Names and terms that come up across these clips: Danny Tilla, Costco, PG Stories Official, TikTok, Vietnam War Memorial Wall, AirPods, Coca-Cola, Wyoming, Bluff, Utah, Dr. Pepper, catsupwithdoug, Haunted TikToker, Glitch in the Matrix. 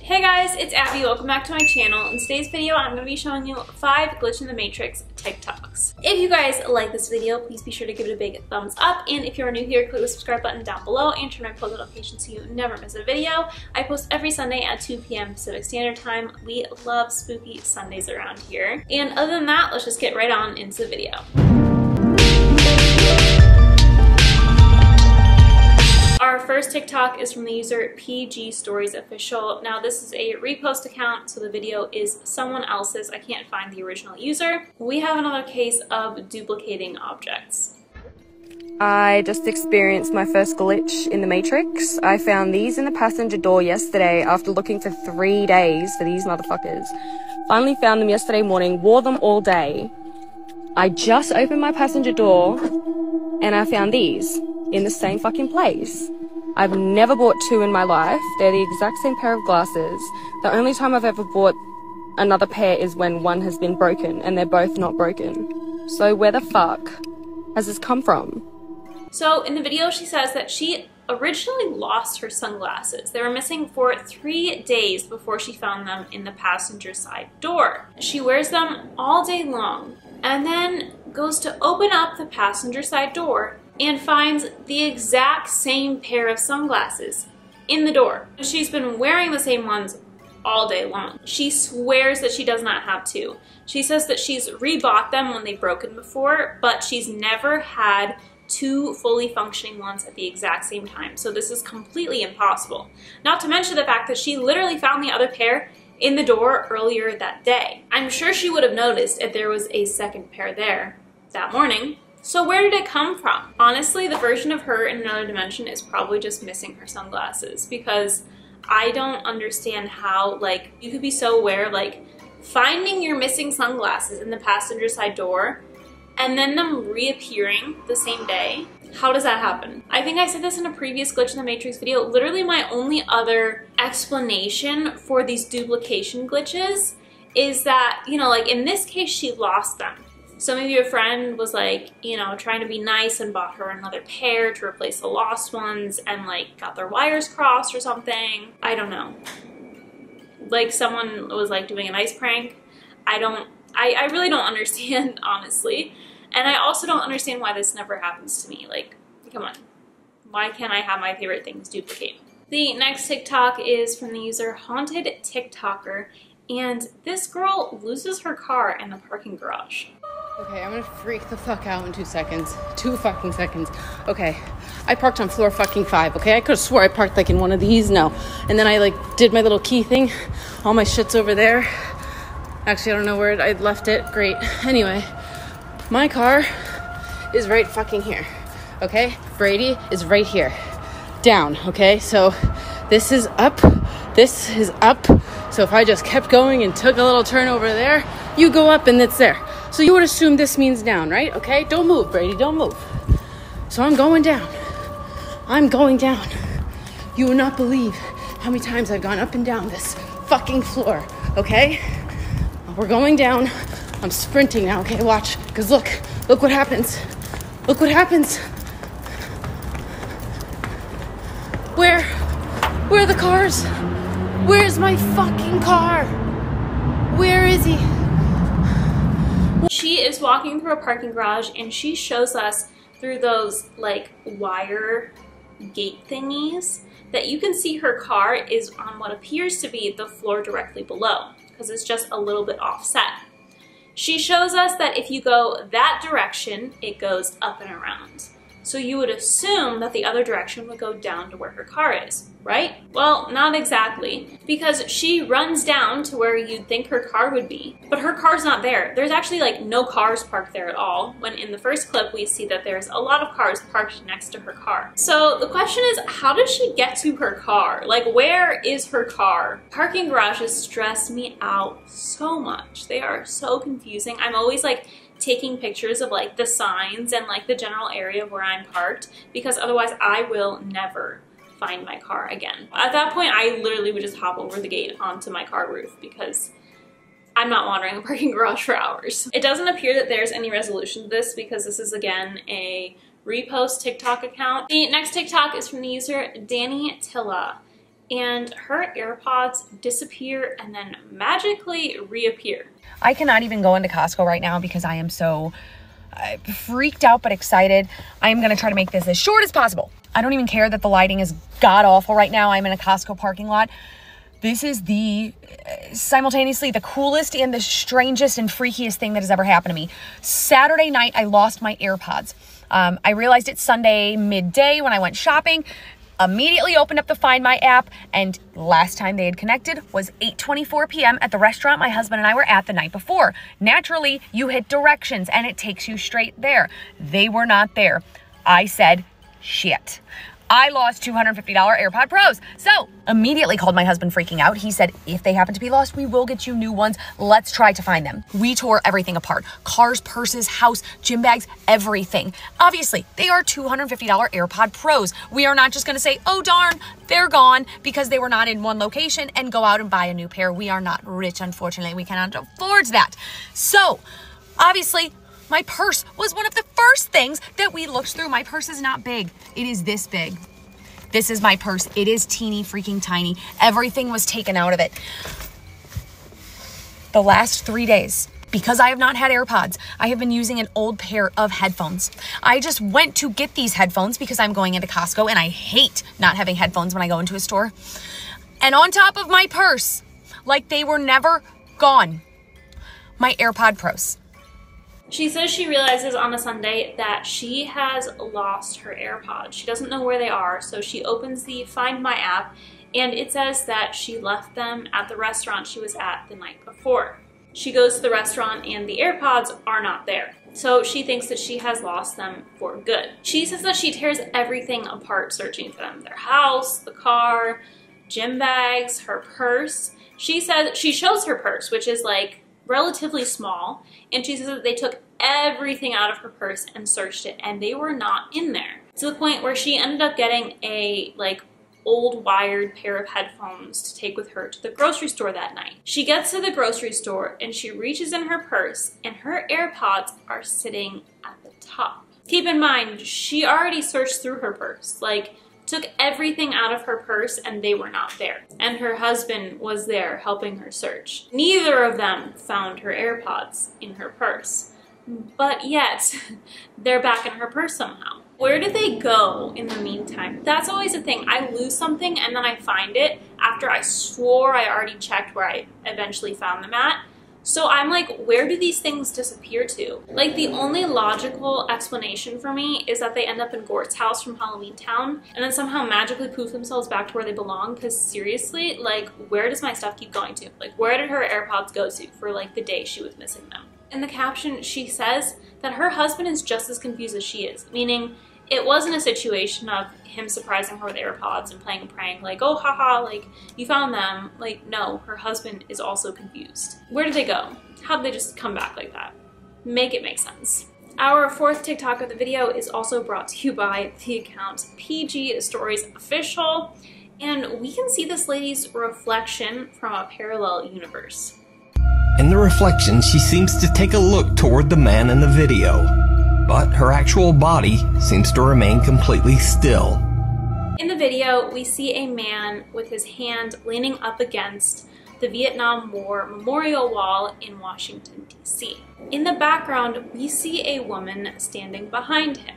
Hey guys, it's Abby, welcome back to my channel. In today's video, I'm going to be showing you 5 glitch in the matrix TikToks. If you guys like this video, please be sure to give it a big thumbs up, and if you're new here, click the subscribe button down below and turn on post notifications so you never miss a video. I post every Sunday at 2 p.m. Pacific Standard Time. We love spooky Sundays around here. And other than that, let's just get right on into the video. Our first TikTok is from the user PG Stories Official. Now this is a repost account, so the video is someone else's. I can't find the original user. We have another case of duplicating objects. I just experienced my first glitch in the Matrix. I found these in the passenger door yesterday after looking for 3 days for these motherfuckers. Finally found them yesterday morning, wore them all day. I just opened my passenger door and I found these in the same fucking place. I've never bought 2 in my life. They're the exact same pair of glasses. The only time I've ever bought another pair is when one has been broken, and they're both not broken. So where the fuck has this come from? So in the video, she says that she originally lost her sunglasses. They were missing for 3 days before she found them in the passenger side door. She wears them all day long and then goes to open up the passenger side door and finds the exact same pair of sunglasses in the door. She's been wearing the same ones all day long. She swears that she does not have 2. She says that she's rebought them when they've broken before, but she's never had 2 fully functioning ones at the exact same time. So this is completely impossible. Not to mention the fact that she literally found the other pair in the door earlier that day. I'm sure she would have noticed if there was a second pair there that morning. So where did it come from? Honestly, the version of her in another dimension is probably just missing her sunglasses, because I don't understand how, like, you could be so aware of, like, finding your missing sunglasses in the passenger side door and then them reappearing the same day. How does that happen? I think I said this in a previous Glitch in the Matrix video. Literally my only other explanation for these duplication glitches is that, you know, like in this case, she lost them. So maybe your friend was like, you know, trying to be nice and bought her another pair to replace the lost ones and like got their wires crossed or something. I don't know. Like someone was like doing a nice prank. I really don't understand, honestly. And I also don't understand why this never happens to me. Like, come on. Why can't I have my favorite things duplicate? The next TikTok is from the user Haunted TikToker, and this girl loses her car in the parking garage. Okay, I'm gonna freak the fuck out in 2 seconds. 2 fucking seconds. Okay, I parked on floor fucking 5, okay? I could've swore I parked like in one of these, no. And then I like did my little key thing. All my shit's over there. Actually, I don't know where I left it, great. Anyway, my car is right fucking here, okay? Brady is right here, down, okay? So this is up, this is up. So if I just kept going and took a little turn over there, you go up and it's there. So you would assume this means down, right? Okay, don't move, Brady, don't move. So I'm going down. I'm going down. You will not believe how many times I've gone up and down this fucking floor, okay? We're going down. I'm sprinting now, okay, watch. Because look what happens. Look what happens. Where are the cars? Where's my fucking car? Where is he? She is walking through a parking garage and she shows us through those like wire gate thingies that you can see her car is on what appears to be the floor directly below because it's just a little bit offset. She shows us that if you go that direction, it goes up and around. So you would assume that the other direction would go down to where her car is, right? Well, not exactly, because she runs down to where you'd think her car would be, but her car's not there. There's actually like no cars parked there at all, when in the first clip we see that there's a lot of cars parked next to her car. So the question is, how did she get to her car? Like, where is her car? Parking garages stress me out so much. They are so confusing. I'm always like, taking pictures of like the signs and like the general area where I'm parked, because otherwise I will never find my car again. At that point, I literally would just hop over the gate onto my car roof because I'm not wandering the parking garage for hours. It doesn't appear that there's any resolution to this because this is again a repost TikTok account. The next TikTok is from the user Danny Tilla, and her AirPods disappear and then magically reappear. I cannot even go into Costco right now because I am so freaked out but excited. I am gonna try to make this as short as possible. I don't even care that the lighting is god-awful right now. I'm in a Costco parking lot. This is the simultaneously the coolest and the strangest and freakiest thing that has ever happened to me. Saturday night, I lost my AirPods. I realized it Sunday midday when I went shopping, immediately opened up the Find My app, and last time they had connected was 8:24 p.m. at the restaurant my husband and I were at the night before. Naturally, you hit directions and it takes you straight there. They were not there. I said, shit. I lost $250 AirPod Pros. So immediately called my husband freaking out. He said, if they happen to be lost, we will get you new ones. Let's try to find them. We tore everything apart. Cars, purses, house, gym bags, everything. Obviously, they are $250 AirPod Pros. We are not just gonna say, oh darn, they're gone because they were not in one location and go out and buy a new pair. We are not rich, unfortunately. We cannot afford that. So obviously, my purse was one of the first things that we looked through. My purse is not big. It is this big. This is my purse. It is teeny freaking tiny. Everything was taken out of it. The last 3 days, because I have not had AirPods, I have been using an old pair of headphones. I just went to get these headphones because I'm going into Costco and I hate not having headphones when I go into a store. And on top of my purse, like they were never gone, my AirPod Pros. She says she realizes on a Sunday that she has lost her AirPods. She doesn't know where they are, so she opens the Find My app, and it says that she left them at the restaurant she was at the night before. She goes to the restaurant, and the AirPods are not there. So she thinks that she has lost them for good. She says that she tears everything apart searching for them. Their house, the car, gym bags, her purse. She says she shows her purse, which is like relatively small, and she says that they took everything out of her purse and searched it, and they were not in there, to the point where she ended up getting a like old wired pair of headphones to take with her to the grocery store that night. She gets to the grocery store and she reaches in her purse, and her AirPods are sitting at the top. Keep in mind, she already searched through her purse, like took everything out of her purse, and they were not there. And her husband was there helping her search. Neither of them found her AirPods in her purse, but yet they're back in her purse somehow. Where did they go in the meantime? That's always the thing. I lose something and then I find it after I swore I already checked where I eventually found them at. So I'm like, where do these things disappear to? Like, the only logical explanation for me is that they end up in Gort's house from Halloween Town and then somehow magically poof themselves back to where they belong, because seriously, like, where does my stuff keep going to? Like, where did her AirPods go to for like the day she was missing them? In the caption, she says that her husband is just as confused as she is, meaning it wasn't a situation of him surprising her with AirPods and playing a prank, like, oh, haha, like, you found them. Like, no, her husband is also confused. Where did they go? How did they just come back like that? Make it make sense. Our fourth TikTok of the video is also brought to you by the account PG Stories Official, and we can see this lady's reflection from a parallel universe. In the reflection, she seems to take a look toward the man in the video, but her actual body seems to remain completely still. In the video, we see a man with his hand leaning up against the Vietnam War Memorial Wall in Washington, D.C. In the background, we see a woman standing behind him.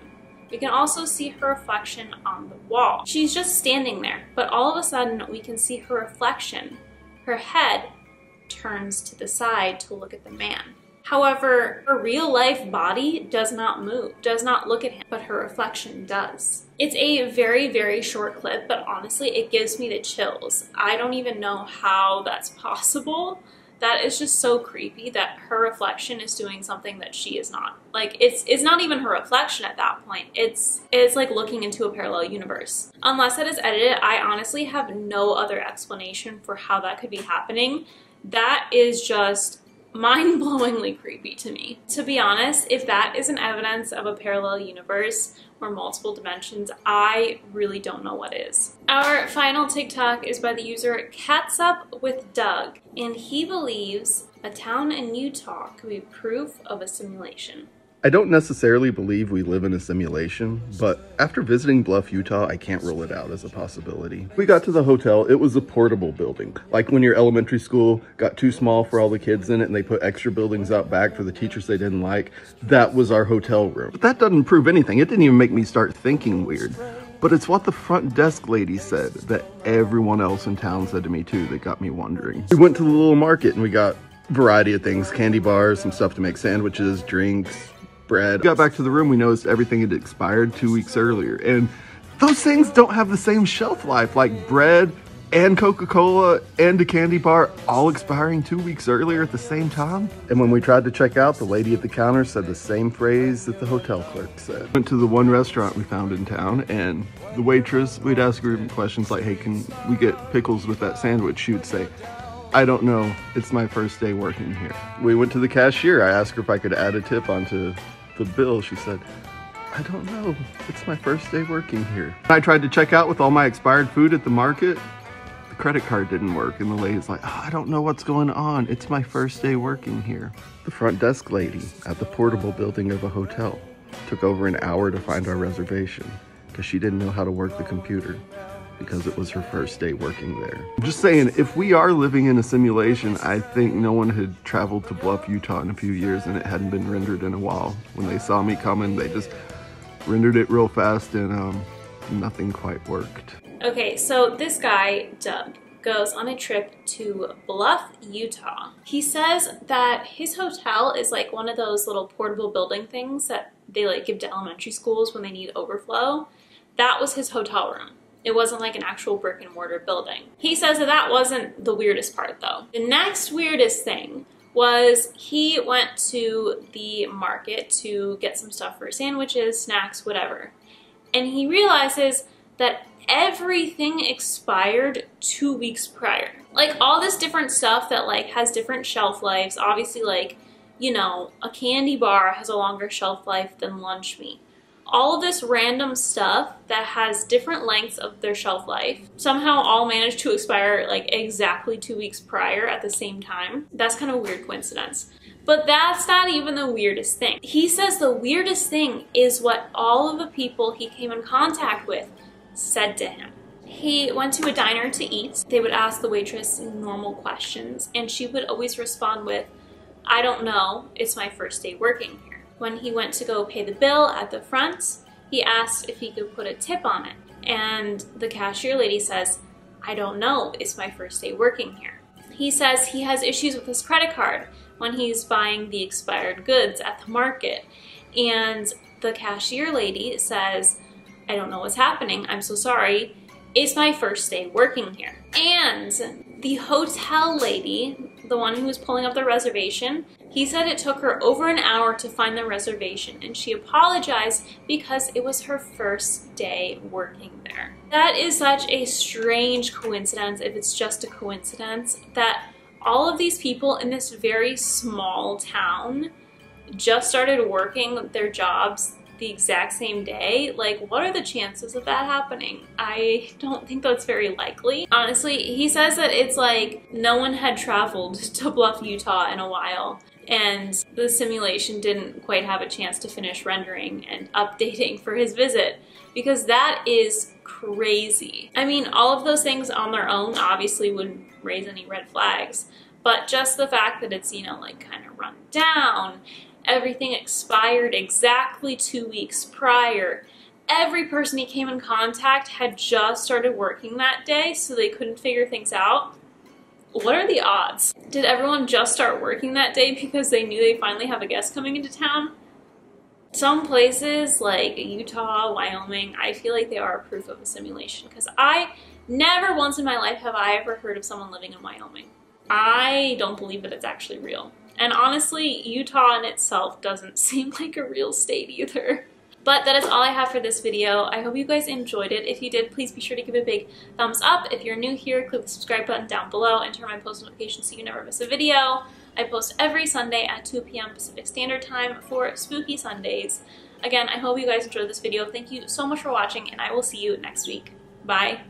We can also see her reflection on the wall. She's just standing there, but all of a sudden, we can see her reflection. Her head turns to the side to look at the man. However, her real-life body does not move, does not look at him, but her reflection does. It's a very, very short clip, but honestly, it gives me the chills. I don't even know how that's possible. That is just so creepy that her reflection is doing something that she is not. Like, it's not even her reflection at that point. It's like looking into a parallel universe. Unless that is edited, I honestly have no other explanation for how that could be happening. That is just mind-blowingly creepy to me. To be honest, if that isn't evidence of a parallel universe or multiple dimensions, I really don't know what is. Our final TikTok is by the user catsupwithdoug, and he believes a town in Utah could be proof of a simulation. I don't necessarily believe we live in a simulation, but after visiting Bluff, Utah, I can't rule it out as a possibility. We got to the hotel, it was a portable building. Like when your elementary school got too small for all the kids in it and they put extra buildings out back for the teachers they didn't like, that was our hotel room. But that doesn't prove anything. It didn't even make me start thinking weird. But it's what the front desk lady said that everyone else in town said to me too that got me wondering. We went to the little market and we got a variety of things, candy bars, some stuff to make sandwiches, drinks, bread. We got back to the room, we noticed everything had expired 2 weeks earlier, and those things don't have the same shelf life, like bread and Coca-Cola and a candy bar all expiring 2 weeks earlier at the same time. And when we tried to check out, the lady at the counter said the same phrase that the hotel clerk said. Went to the one restaurant we found in town, and the waitress, we'd ask her questions like, hey, can we get pickles with that sandwich? She would say, I don't know, it's my first day working here. We went to the cashier, I asked her if I could add a tip onto the bill. She said, I don't know, it's my first day working here. I tried to check out with all my expired food at the market. The credit card didn't work, and the lady's like, oh, I don't know what's going on, it's my first day working here. The front desk lady at the portable building of a hotel took over an hour to find our reservation because she didn't know how to work the computer because it was her first day working there. I'm just saying, if we are living in a simulation, I think no one had traveled to Bluff, Utah in a few years, and it hadn't been rendered in a while. When they saw me coming, they just rendered it real fast, and nothing quite worked. Okay, so this guy, Doug, goes on a trip to Bluff, Utah. He says that his hotel is like one of those little portable building things that they like give to elementary schools when they need overflow. That was his hotel room. It wasn't like an actual brick and mortar building. He says that that wasn't the weirdest part though. The next weirdest thing was he went to the market to get some stuff for sandwiches, snacks, whatever. And he realizes that everything expired 2 weeks prior. Like all this different stuff that like has different shelf lives. Obviously like, you know, a candy bar has a longer shelf life than lunch meat. All of this random stuff that has different lengths of their shelf life somehow all managed to expire like exactly 2 weeks prior at the same time. That's kind of a weird coincidence. But that's not even the weirdest thing. He says the weirdest thing is what all of the people he came in contact with said to him. He went to a diner to eat. They would ask the waitress normal questions, and she would always respond with, I don't know, it's my first day working here. When he went to go pay the bill at the front, he asked if he could put a tip on it. And the cashier lady says, I don't know, it's my first day working here. He says he has issues with his credit card when he's buying the expired goods at the market. And the cashier lady says, I don't know what's happening, I'm so sorry, it's my first day working here. And the hotel lady, the one who was pulling up the reservation, he said it took her over an hour to find the reservation, and she apologized because it was her first day working there. That is such a strange coincidence, if it's just a coincidence, that all of these people in this very small town just started working their jobs the exact same day. Like, what are the chances of that happening? I don't think that's very likely. Honestly, he says that it's like no one had traveled to Bluff, Utah in a while, and the simulation didn't quite have a chance to finish rendering and updating for his visit, because that is crazy. I mean, all of those things on their own obviously wouldn't raise any red flags, but just the fact that it's, you know, like kind of run down, everything expired exactly 2 weeks prior. Every person he came in contact had just started working that day, so they couldn't figure things out. What are the odds? Did everyone just start working that day because they knew they finally have a guest coming into town? Some places like Utah, Wyoming, I feel like they are proof of a simulation, because I never once in my life have I ever heard of someone living in Wyoming. I don't believe that it's actually real. And honestly, Utah in itself doesn't seem like a real state either. But that is all I have for this video. I hope you guys enjoyed it. If you did, please be sure to give it a big thumbs up. If you're new here, click the subscribe button down below and turn on my post notifications so you never miss a video. I post every Sunday at 2 p.m. Pacific Standard Time for Spooky Sundays. Again, I hope you guys enjoyed this video. Thank you so much for watching, and I will see you next week. Bye!